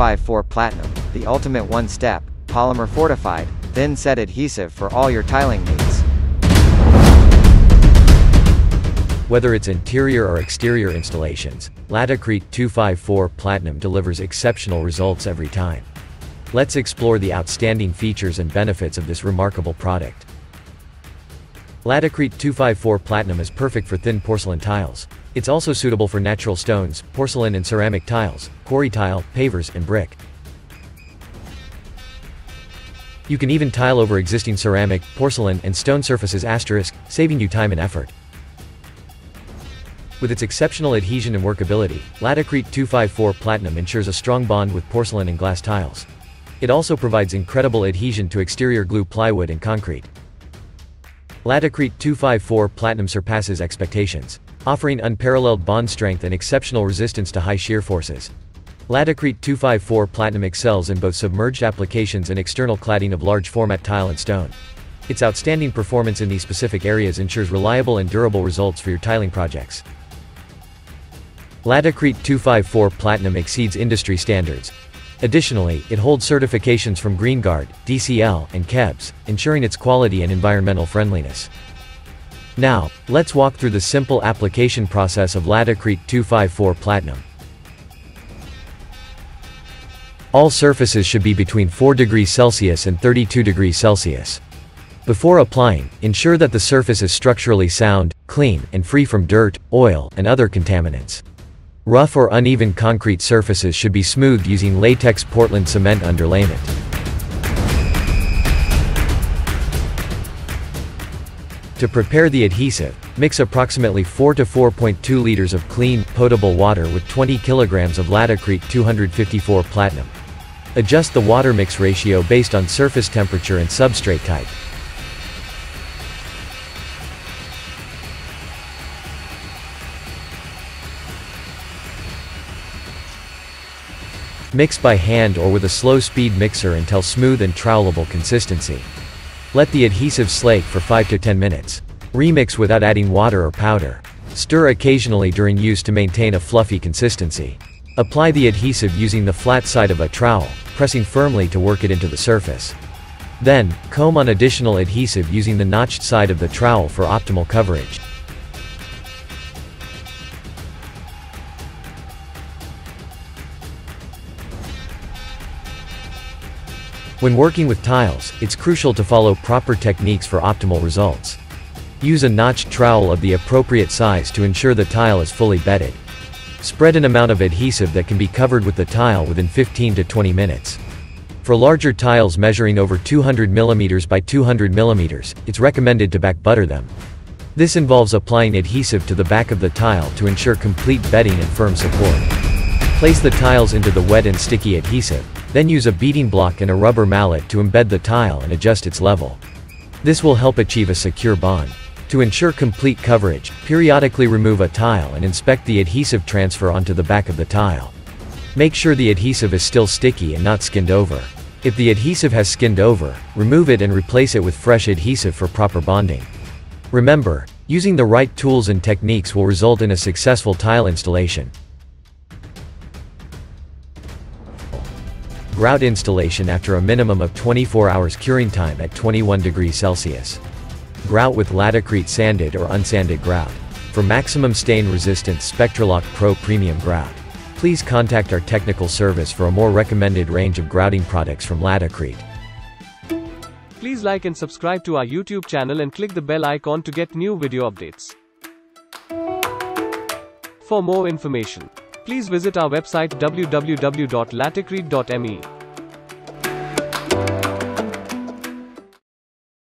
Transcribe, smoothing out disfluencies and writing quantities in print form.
254 Platinum, the ultimate one-step, polymer-fortified, thin-set adhesive for all your tiling needs. Whether it's interior or exterior installations, Laticrete 254 Platinum delivers exceptional results every time. Let's explore the outstanding features and benefits of this remarkable product. Laticrete 254 Platinum is perfect for thin porcelain tiles. It's also suitable for natural stones, porcelain and ceramic tiles, quarry tile, pavers, and brick. You can even tile over existing ceramic, porcelain, and stone surfaces *, saving you time and effort. With its exceptional adhesion and workability, Laticrete 254 Platinum ensures a strong bond with porcelain and glass tiles. It also provides incredible adhesion to exterior glue, plywood, and concrete. Laticrete 254 Platinum surpasses expectations, offering unparalleled bond strength and exceptional resistance to high shear forces. Laticrete 254 Platinum excels in both submerged applications and external cladding of large format tile and stone. Its outstanding performance in these specific areas ensures reliable and durable results for your tiling projects. Laticrete 254 Platinum exceeds industry standards. Additionally, it holds certifications from GreenGuard, DCL, and KEBS, ensuring its quality and environmental friendliness. Now, let's walk through the simple application process of Laticrete 254 Platinum. All surfaces should be between 4 degrees Celsius and 32 degrees Celsius. Before applying, ensure that the surface is structurally sound, clean, and free from dirt, oil, and other contaminants. Rough or uneven concrete surfaces should be smoothed using latex Portland cement underlayment. To prepare the adhesive, mix approximately 4 to 4.2 liters of clean, potable water with 20 kilograms of Laticrete 254 Platinum. Adjust the water mix ratio based on surface temperature and substrate type. Mix by hand or with a slow-speed mixer until smooth and trowelable consistency. Let the adhesive slake for 5 to 10 minutes. Remix without adding water or powder. Stir occasionally during use to maintain a fluffy consistency. Apply the adhesive using the flat side of a trowel, pressing firmly to work it into the surface. Then, comb on additional adhesive using the notched side of the trowel for optimal coverage. When working with tiles, it's crucial to follow proper techniques for optimal results. Use a notched trowel of the appropriate size to ensure the tile is fully bedded. Spread an amount of adhesive that can be covered with the tile within 15 to 20 minutes. For larger tiles measuring over 200 mm by 200 mm, it's recommended to back butter them. This involves applying adhesive to the back of the tile to ensure complete bedding and firm support. Place the tiles into the wet and sticky adhesive. Then use a beating block and a rubber mallet to embed the tile and adjust its level. This will help achieve a secure bond. To ensure complete coverage, periodically remove a tile and inspect the adhesive transfer onto the back of the tile. Make sure the adhesive is still sticky and not skinned over. If the adhesive has skinned over, remove it and replace it with fresh adhesive for proper bonding. Remember, using the right tools and techniques will result in a successful tile installation. Grout installation after a minimum of 24 hours curing time at 21 degrees Celsius. Grout with Laticrete sanded or unsanded grout. For maximum stain resistance, Spectralock Pro Premium Grout. Please contact our technical service for a more recommended range of grouting products from Laticrete. Please like and subscribe to our YouTube channel and click the bell icon to get new video updates. For more information, please visit our website www.laticrete.me.